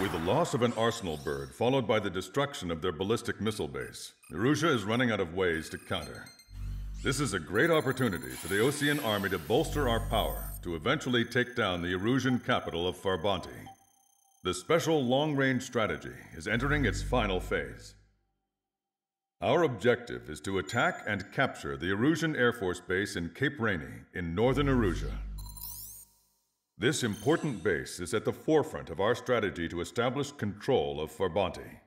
With the loss of an arsenal bird, followed by the destruction of their ballistic missile base, Erusea is running out of ways to counter. This is a great opportunity for the Osean army to bolster our power to eventually take down the Erusean capital of Farbanti. The special long-range strategy is entering its final phase. Our objective is to attack and capture the Erusean Air Force Base in Cape Rainy in northern Erusea. This important base is at the forefront of our strategy to establish control of Farbanti.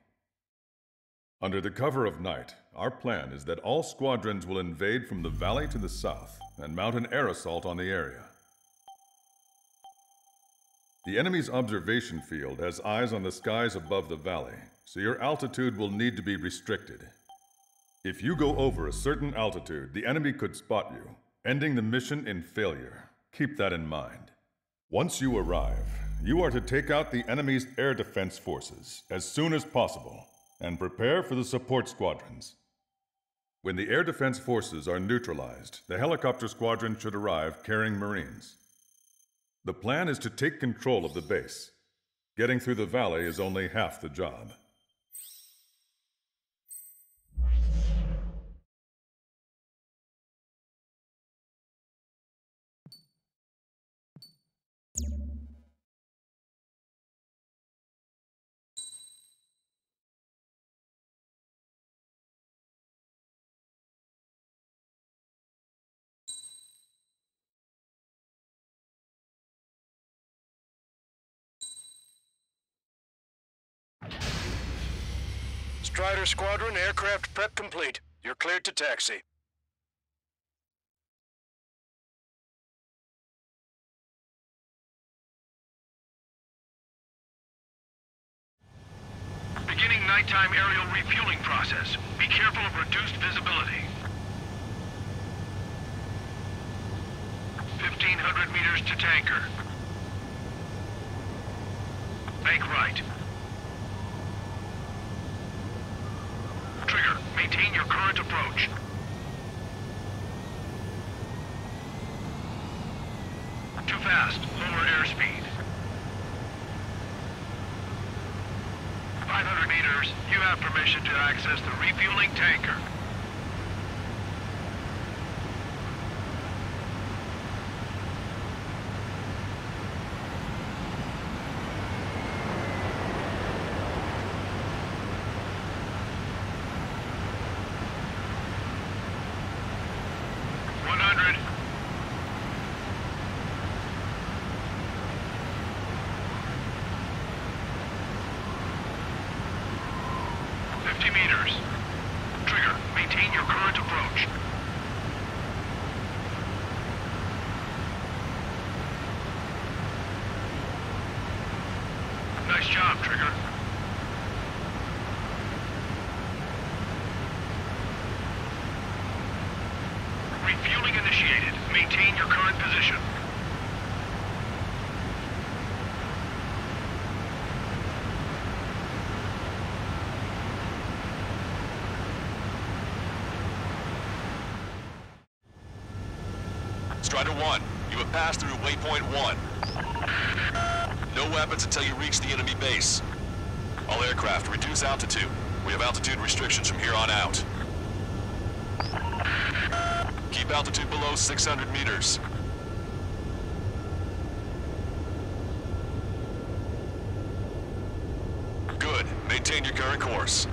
Under the cover of night, our plan is that all squadrons will invade from the valley to the south and mount an air assault on the area. The enemy's observation field has eyes on the skies above the valley, so your altitude will need to be restricted. If you go over a certain altitude, the enemy could spot you, ending the mission in failure. Keep that in mind. Once you arrive, you are to take out the enemy's air defense forces as soon as possible and prepare for the support squadrons. When the air defense forces are neutralized, the helicopter squadron should arrive carrying Marines. The plan is to take control of the base. Getting through the valley is only half the job. Strider Squadron, aircraft prep complete. You're cleared to taxi. Beginning nighttime aerial refueling process. Be careful of reduced visibility. 1,500 meters to tanker. Make right. Trigger, maintain your current approach. Too fast, lower airspeed. 500 meters, you have permission to access the refueling tanker. Strider 1, you have passed through waypoint 1. No weapons until you reach the enemy base. All aircraft, reduce altitude. We have altitude restrictions from here on out. Keep altitude below 600 meters. Good. Maintain your current course.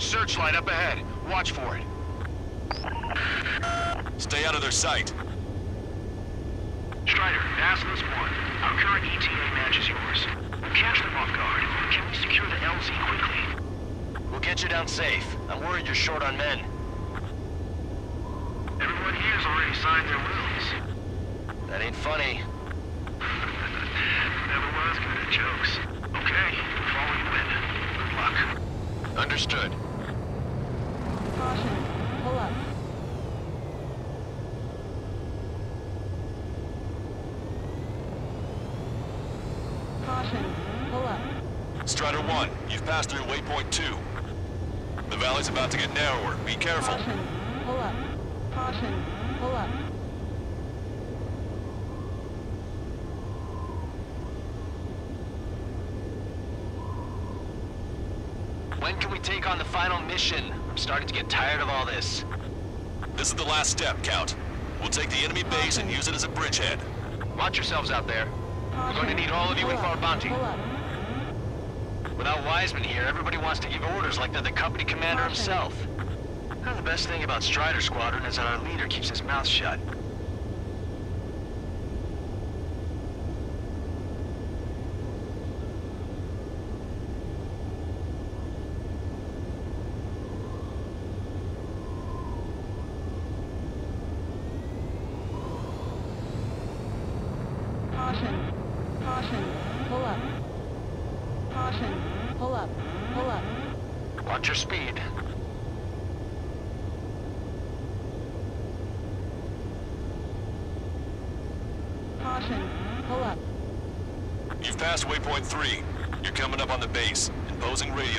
Searchlight up ahead. Watch for it. Stay out of their sight. Strider, Basilisk 1. Our current ETA matches yours. We'll catch them off guard. Can we secure the LZ quickly? We'll get you down safe. I'm worried you're short on men. Everyone here's already signed their wills. That ain't funny. Never was good at jokes. Okay, we'll follow you in. Good luck. Understood. Caution. Pull up. Strider 1, you've passed through waypoint 2. The valley's about to get narrower. Be careful. Caution. Pull up. Caution. Pull up. When can we take on the final mission? I'm starting to get tired of all this. This is the last step, Count. We'll take the enemy base and use it as a bridgehead. Watch yourselves out there. We're going to need all of you in Farbanti. Without Wiseman here, everybody wants to give orders like they're the company commander himself. And the best thing about Strider Squadron is that our leader keeps his mouth shut.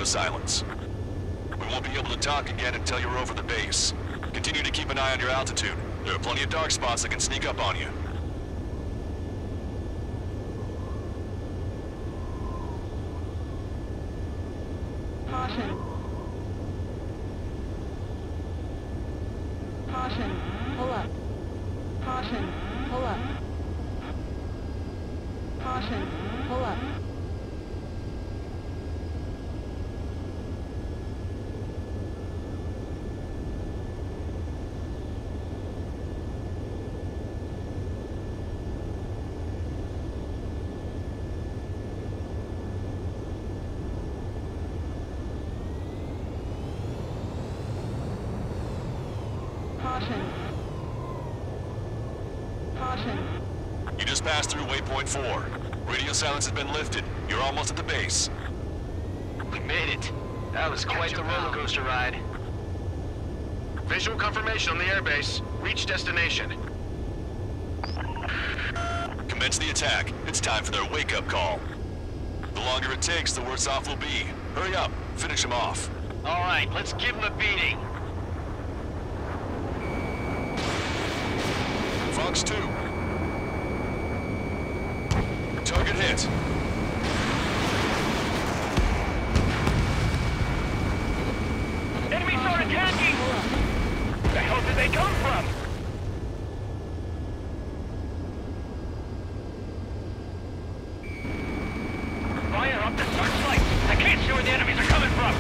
Silence. We won't be able to talk again until you're over the base. Continue to keep an eye on your altitude. There are plenty of dark spots that can sneak up on you. Caution. Caution. Pull up. Caution. Pull up. Caution. Pull up. You just passed through waypoint 4. Radio silence has been lifted. You're almost at the base. We made it. That was quite the roller coaster ride. Visual confirmation on the airbase. Reach destination. Commence the attack. It's time for their wake-up call. The longer it takes, the worse off we'll be. Hurry up. Finish them off. All right, let's give them a beating. Fox 2. Target hit. Enemy started attacking! Where the hell did they come from? Fire up the searchlight! I can't see where the enemies are coming from!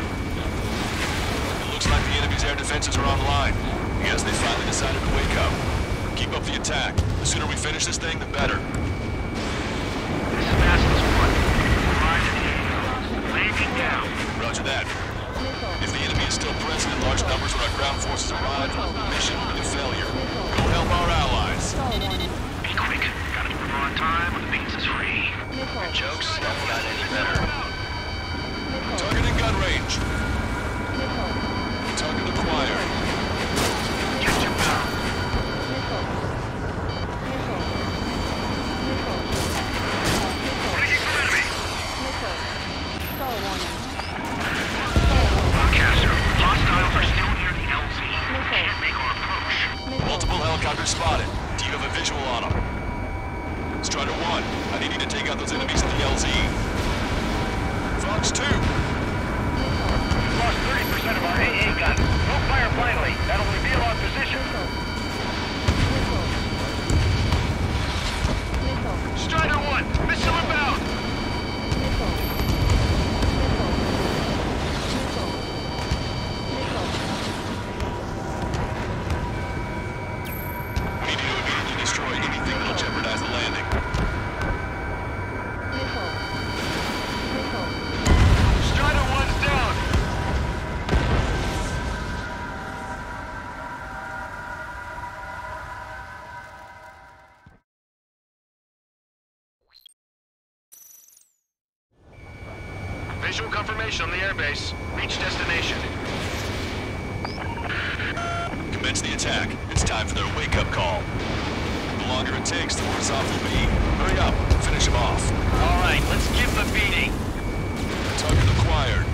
It looks like the enemy's air defenses are online. I guess they finally decided to wake up. Keep up the attack. The sooner we finish this thing, the better. This is Basilisk 1. Arrived. Landing down. Roger that. If the enemy is still present in large numbers when our ground forces arrive, mission will be a failure. Go help our allies. Be quick. Gotta move on time or the beans is free. Your jokes don't got any better. Target in gun range. Target acquired. Get your power. Rockcaster, hostiles are still near the LZ. Can't make our approach. Multiple helicopters spotted. Do you have a visual on them? Strider 1, I need you to take out those enemies at the LZ. Fox 2. We've lost 30% of our AA guns. Don't fire blindly. That'll reveal our position. Strider 1, missile inbound! We need to immediately destroy anything that'll jeopardize the landing. Strider 1's down! Visual confirmation on the airbase. Reach destination. Commence the attack. It's time for their wake-up call. The longer it takes, the worse off we'll be. Hurry up. Finish them off. All right, let's give them a beating. Target required.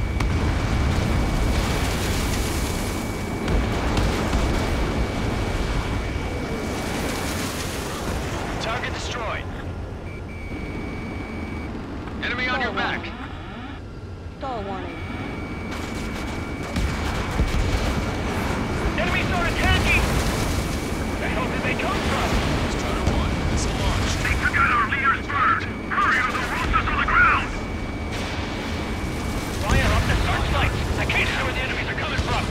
Target destroyed. Enemy on your back. Stall warning. Enemy start attacking! Where the hell did they come from? Strider 1, missile launch. They forgot our leader's bird! Hurry or they'll roast us on the ground! Fire up the searchlights! I can't see where the enemies are coming from!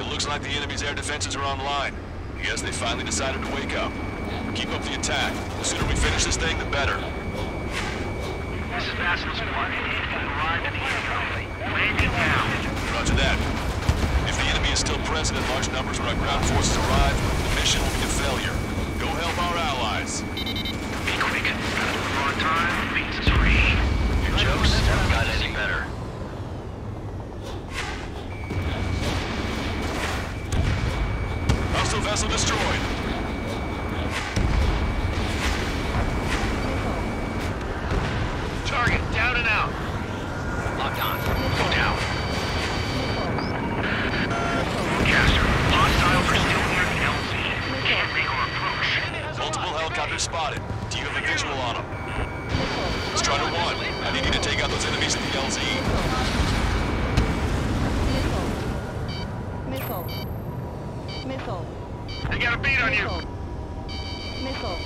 It looks like the enemy's air defenses are online. I guess they finally decided to wake up. Keep up the attack. The sooner we finish this thing, the better. This is Basilisk 1. Arrived at the airfield. Landing down. Roger that. If the enemy is still present in large numbers when our ground forces arrive, the mission will be a failure. Go help our allies. Be quick. More time means three. Your jokes haven't got any better. Hostile vessel destroyed. Target down and out. Locked on. Go down. Caster, hostile pursuit near LZ. Can't make our approach. Multiple helicopters spotted. Do you have a visual on them? Strider 1, I need you to take out those enemies at the LZ. Missile. Missile. They got a beat on you. Missile.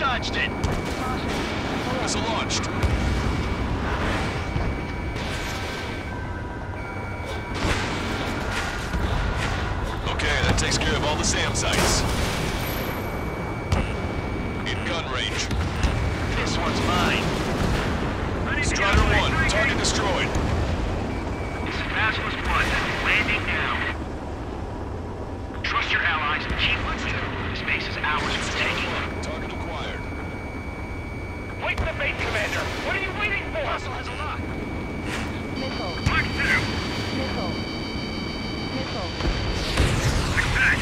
Dodged it! Missile launched. Okay, that takes care of all the SAM sites. In gun range. This one's mine. Strider 1, target destroyed. This is Basilisk 1, landing now. Trust your allies and keep moving. Space is ours for taking. Wait the bait, Commander! What are you waiting for? Russell has a lock. Missile. Mark 2! Missile. Missile. Attack!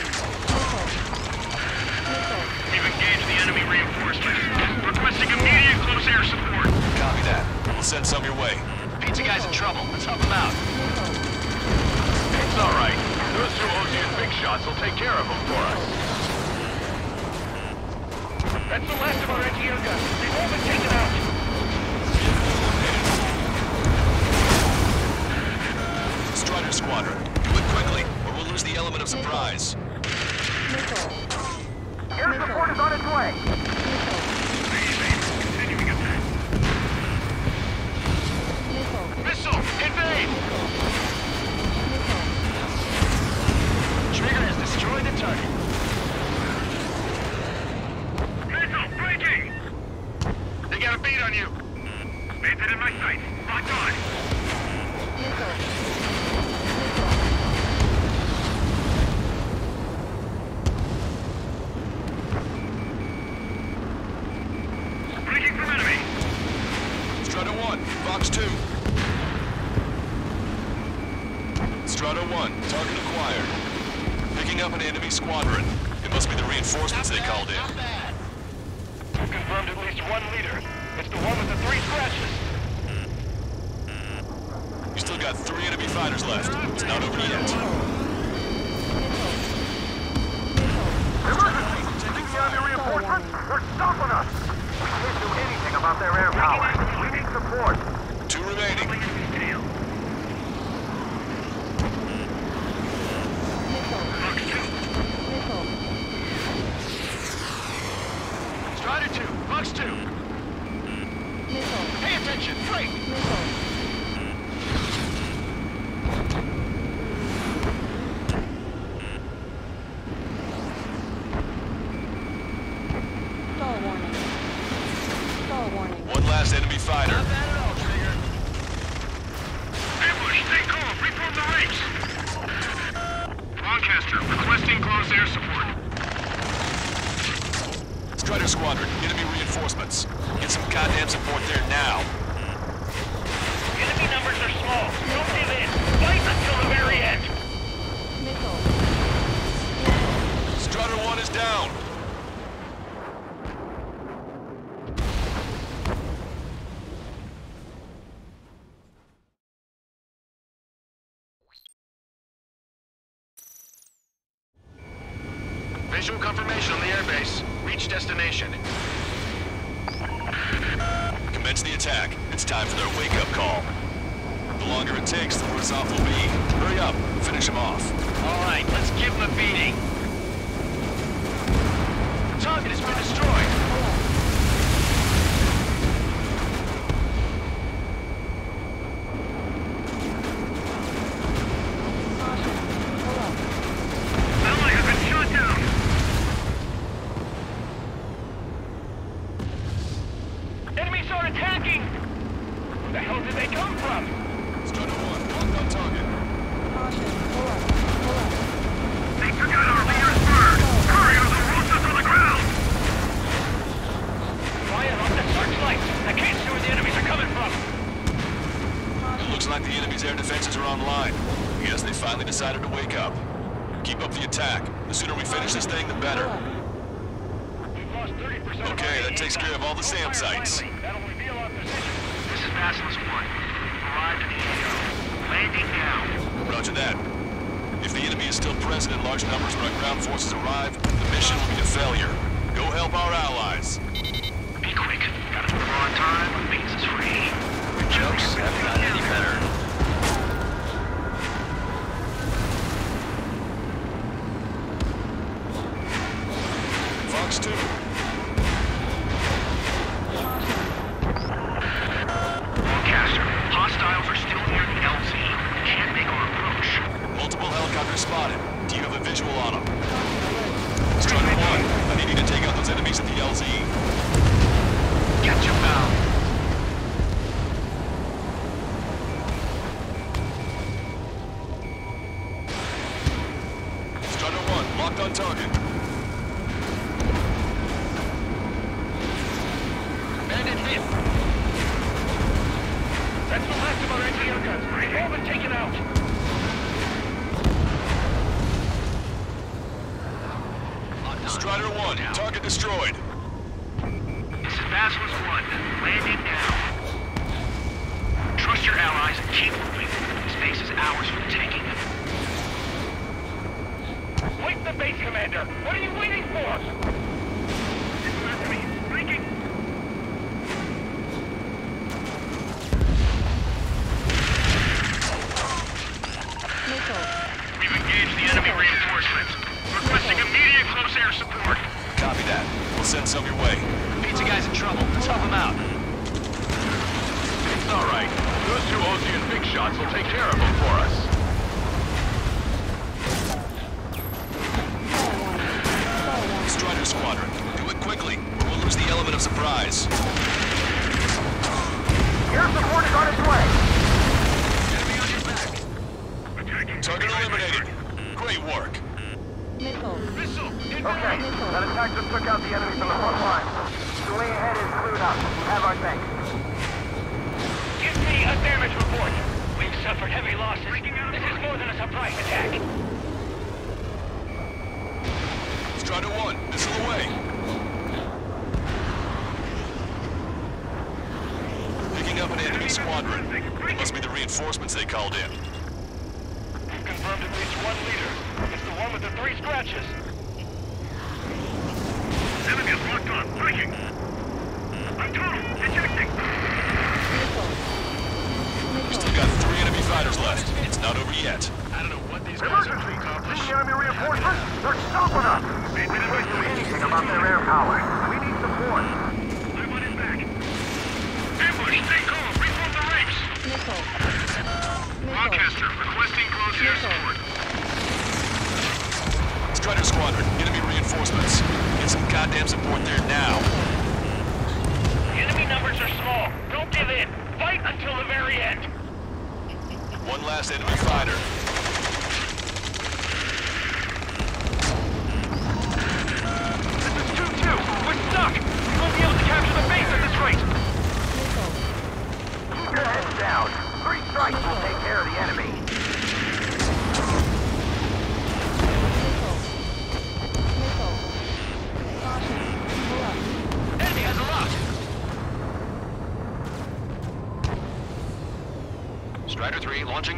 Missile. Missile. We've engaged the enemy reinforcements. Requesting immediate close air support. Copy that. We'll send some your way. Pizza guy's in trouble. Let's help him out. Missile. It's alright. Those two Osean big shots will take care of them for us. That's the last of our anti-air guns. They've all been taken out. Strider Squadron, do it quickly, or we'll lose the element of surprise. Missile. Air support is on its way. Missile. Continuing attack. Missile. Missile, invade! Missile. Trigger has destroyed the target. Got a beat on you. Bandit in my sight. Locked on. Missile. Breaking from enemy. Strider 1, box 2. Strider 1, target acquired. Picking up an enemy squadron. It must be the reinforcements they called in. Confirmed at least one leader. It's the one with the 3 scratches. You still got 3 enemy fighters left. It's not over yet. Emergency! Taking down the reinforcements? They're stopping us! We can't do anything about their air power. We need support. 2 remaining. Strider 2, box 2. Missile. Pay attention, break! Missile. Stall warning. Stall warning. One last enemy fighter. Not bad at all, Trigger. Ambush, stay calm, reform the ranks! Lancaster, requesting close air support. Strider Squadron, enemy reinforcements. Get some goddamn support there now. Enemy numbers are small. Don't give in. Fight until the very end. Missile. Strider 1 is down. Visual confirmation on the airbase. Reach destination. Commence the attack. It's time for their wake-up call. The longer it takes, the worse off we'll be. Hurry up. Finish them off. All right, let's give them a beating. The target has been destroyed.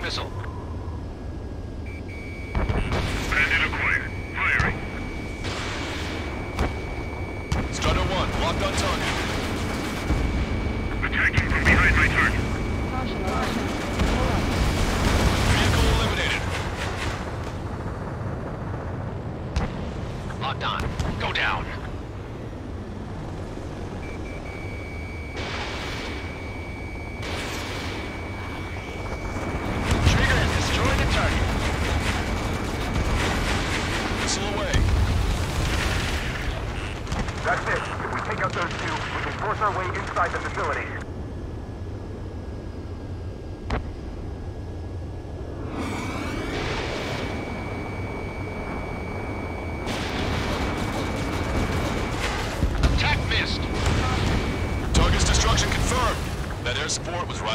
Missile. Bandit acquired. Firing.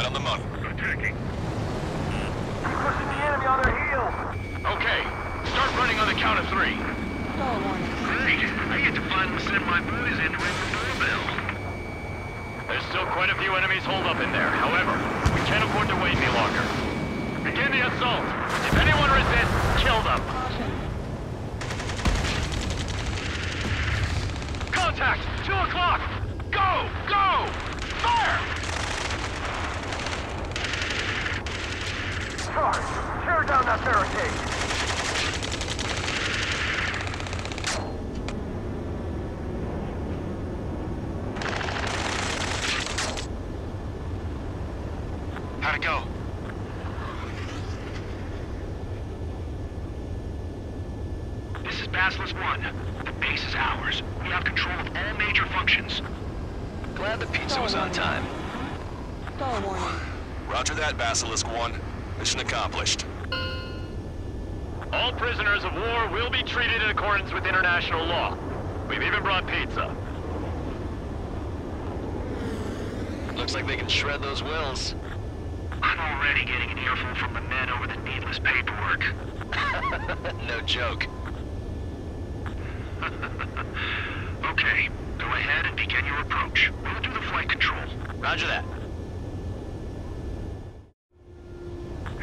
on the money. Attacking. Pushing the enemy on their heels. Okay, start running on the count of 3. Stall warning. Great, I get to finally send my boys in to ring the doorbell. There's still quite a few enemies holed up in there. However, we can't afford to wait any longer. Begin the assault. If anyone resists, kill them. Contact! 2 o'clock! Go! Go! Fire! Charge! Tear down that barricade! Basilisk 1, mission accomplished. All prisoners of war will be treated in accordance with international law. We've even brought pizza. Looks like they can shred those wills. I'm already getting an earful from the men over the needless paperwork. No joke. Okay, go ahead and begin your approach. We'll do the flight control. Roger that.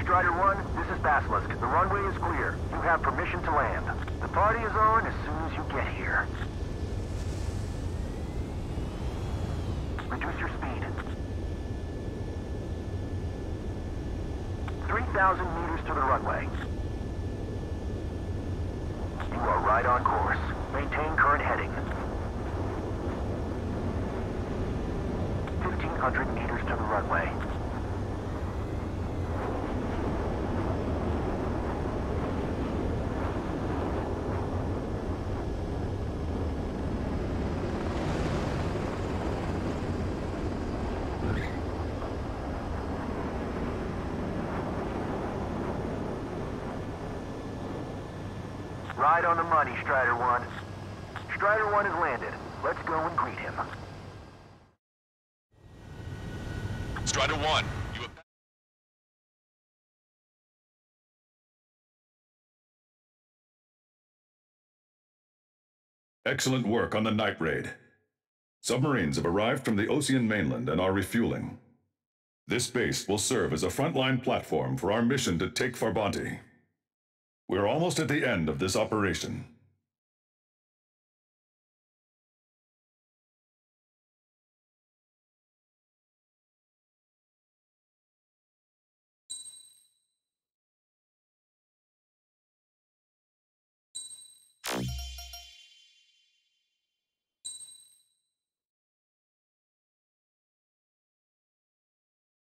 Strider 1, this is Basilisk. The runway is clear. You have permission to land. The party is on as soon as you get here. Reduce your speed. 3,000 meters to the runway. You are right on course. Maintain current heading. 1,500 meters to the runway. Right on the money, Strider 1. Strider 1 has landed. Let's go and greet him. Strider 1, you have... Excellent work on the night raid. Submarines have arrived from the Osean mainland and are refueling. This base will serve as a frontline platform for our mission to take Farbanti. We're almost at the end of this operation.